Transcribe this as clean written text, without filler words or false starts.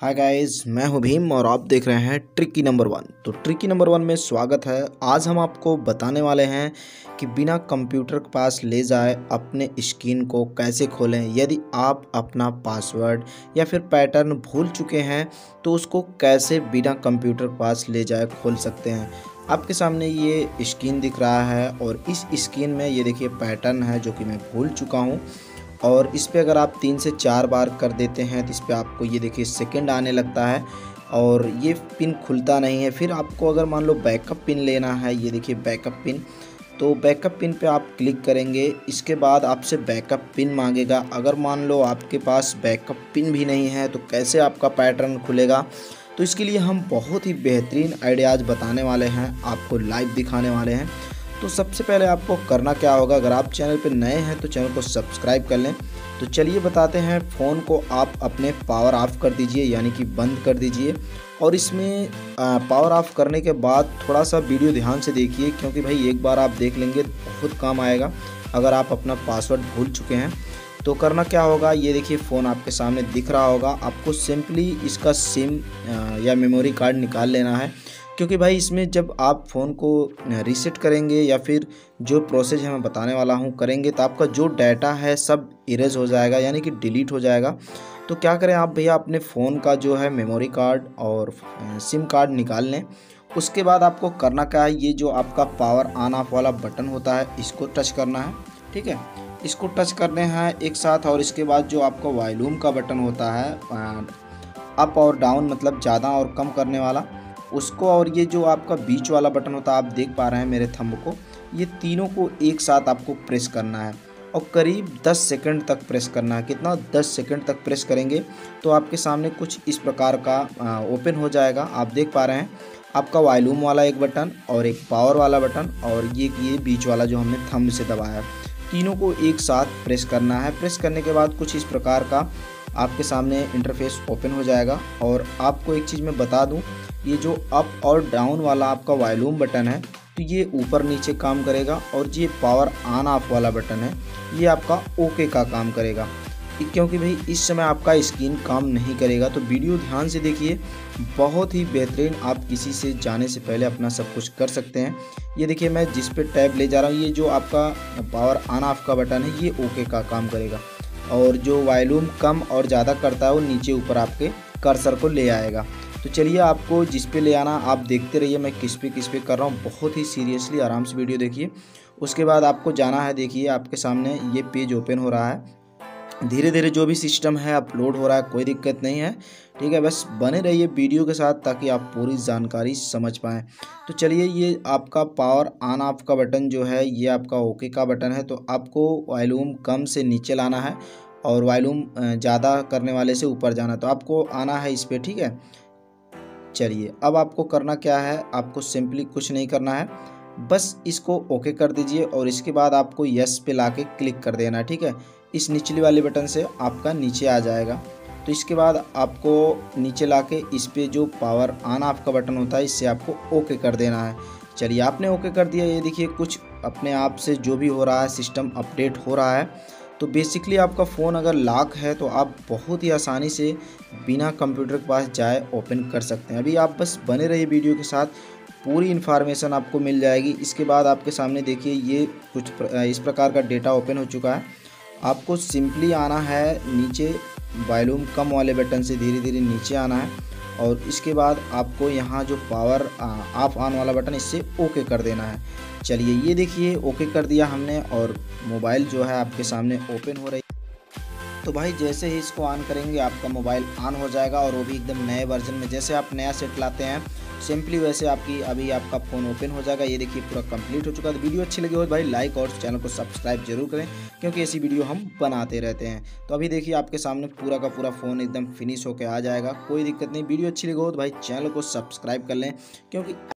Hi guys, मैं हूं भीम और आप देख रहे हैं ट्रिकी नंबर वन। तो ट्रिकी नंबर वन में स्वागत है। आज हम आपको बताने वाले हैं कि बिना कंप्यूटर के पास ले जाए अपने स्क्रीन को कैसे खोलें। यदि आप अपना पासवर्ड या फिर पैटर्न भूल चुके हैं तो उसको कैसे बिना कंप्यूटर के पास ले जाए खोल सकते हैं। आपके सामने ये स्क्रीन दिख रहा है और इस स्क्रीन में ये देखिए पैटर्न है जो कि मैं भूल चुका हूँ, और इस पे अगर आप 3 से 4 बार कर देते हैं तो इस पे आपको ये देखिए सेकंड आने लगता है और ये पिन खुलता नहीं है। फिर आपको अगर मान लो बैकअप पिन लेना है, ये देखिए बैकअप पिन, तो बैकअप पिन पे आप क्लिक करेंगे। इसके बाद आपसे बैकअप पिन मांगेगा। अगर मान लो आपके पास बैकअप पिन भी नहीं है तो कैसे आपका पैटर्न खुलेगा, तो इसके लिए हम बहुत ही बेहतरीन आइडियाज़ बताने वाले हैं, आपको लाइव दिखाने वाले हैं। तो सबसे पहले आपको करना क्या होगा, अगर आप चैनल पर नए हैं तो चैनल को सब्सक्राइब कर लें। तो चलिए बताते हैं। फ़ोन को आप अपने पावर ऑफ कर दीजिए, यानी कि बंद कर दीजिए, और इसमें पावर ऑफ करने के बाद थोड़ा सा वीडियो ध्यान से देखिए, क्योंकि भाई एक बार आप देख लेंगे तो बहुत काम आएगा अगर आप अपना पासवर्ड भूल चुके हैं। तो करना क्या होगा, ये देखिए फ़ोन आपके सामने दिख रहा होगा। आपको सिंपली इसका सिम या मेमोरी कार्ड निकाल लेना है, क्योंकि भाई इसमें जब आप फ़ोन को रीसेट करेंगे या फिर जो प्रोसेस है मैं बताने वाला हूँ करेंगे तो आपका जो डाटा है सब इरेज हो जाएगा, यानी कि डिलीट हो जाएगा। तो क्या करें आप भैया, अपने फ़ोन का जो है मेमोरी कार्ड और सिम कार्ड निकाल लें। उसके बाद आपको करना क्या है, ये जो आपका पावर ऑन ऑफ वाला बटन होता है इसको टच करना है, ठीक है, इसको टच करने हैं एक साथ। और इसके बाद जो आपका वॉल्यूम का बटन होता है अप और डाउन, मतलब ज़्यादा और कम करने वाला, उसको, और ये जो आपका बीच वाला बटन होता है, आप देख पा रहे हैं मेरे थंब को, ये तीनों को एक साथ आपको प्रेस करना है और करीब 10 सेकंड तक प्रेस करना है। कितना? 10 सेकंड तक प्रेस करेंगे तो आपके सामने कुछ इस प्रकार का ओपन हो जाएगा। आप देख पा रहे हैं आपका वॉल्यूम वाला एक बटन और एक पावर वाला बटन और ये बीच वाला जो हमने थंब से दबाया, तीनों को एक साथ प्रेस करना है। प्रेस करने के बाद कुछ इस प्रकार का आपके सामने इंटरफेस ओपन हो जाएगा। और आपको एक चीज़ मैं बता दूं, ये जो अप और डाउन वाला आपका वॉल्यूम बटन है तो ये ऊपर नीचे काम करेगा, और ये पावर ऑन ऑफ वाला बटन है ये आपका ओके का काम करेगा, क्योंकि भाई इस समय आपका स्क्रीन काम नहीं करेगा। तो वीडियो ध्यान से देखिए, बहुत ही बेहतरीन। आप किसी से जाने से पहले अपना सब कुछ कर सकते हैं। ये देखिए मैं जिस पे टैब ले जा रहा हूँ, ये जो आपका पावर ऑन ऑफ का बटन है ये ओके का काम करेगा, और जो वॉल्यूम कम और ज़्यादा करता है वो नीचे ऊपर आपके कर्सर को ले आएगा। तो चलिए आपको जिस पे ले आना, आप देखते रहिए मैं किस पे कर रहा हूँ, बहुत ही सीरियसली आराम से वीडियो देखिए। उसके बाद आपको जाना है, देखिए आपके सामने ये पेज ओपन हो रहा है। धीरे धीरे जो भी सिस्टम है अपलोड हो रहा है, कोई दिक्कत नहीं है, ठीक है, बस बने रहिए वीडियो के साथ ताकि आप पूरी जानकारी समझ पाएँ। तो चलिए, ये आपका पावर ऑन ऑफ का बटन जो है ये आपका ओके का बटन है, तो आपको वॉल्यूम कम से नीचे लाना है और वॉल्यूम ज़्यादा करने वाले से ऊपर जाना, तो आपको आना है इस पर, ठीक है। चलिए अब आपको करना क्या है, आपको सिंपली कुछ नहीं करना है, बस इसको ओके कर दीजिए और इसके बाद आपको यस पे लाके क्लिक कर देना, ठीक है। इस निचले वाले बटन से आपका नीचे आ जाएगा। तो इसके बाद आपको नीचे लाके इस पे जो पावर ऑन ऑफ का बटन होता है इससे आपको ओके कर देना है। चलिए आपने ओके कर दिया। ये देखिए कुछ अपने आप से जो भी हो रहा है सिस्टम अपडेट हो रहा है। तो बेसिकली आपका फ़ोन अगर लॉक है तो आप बहुत ही आसानी से बिना कंप्यूटर के पास जाए ओपन कर सकते हैं। अभी आप बस बने रहिए वीडियो के साथ, पूरी इन्फॉर्मेशन आपको मिल जाएगी। इसके बाद आपके सामने देखिए ये कुछ इस प्रकार का डेटा ओपन हो चुका है। आपको सिंपली आना है नीचे, वॉल्यूम कम वाले बटन से धीरे धीरे नीचे आना है, और इसके बाद आपको यहाँ जो पावर ऑफ ऑन वाला बटन इससे ओके कर देना है। चलिए ये देखिए ओके कर दिया हमने और मोबाइल जो है आपके सामने ओपन हो रही है। तो भाई जैसे ही इसको ऑन करेंगे आपका मोबाइल ऑन हो जाएगा, और वो भी एकदम नए वर्जन में, जैसे आप नया सेट लाते हैं सिंपली वैसे आपकी अभी आपका फ़ोन ओपन हो जाएगा। ये देखिए पूरा कंप्लीट हो चुका है। वीडियो अच्छी लगी हो भाई लाइक और चैनल को सब्सक्राइब जरूर करें, क्योंकि ऐसी वीडियो हम बनाते रहते हैं। तो अभी देखिए आपके सामने पूरा का पूरा फ़ोन एकदम फिनिश होकर आ जाएगा, कोई दिक्कत नहीं। वीडियो अच्छी लगी हो तो भाई चैनल को सब्सक्राइब कर लें, क्योंकि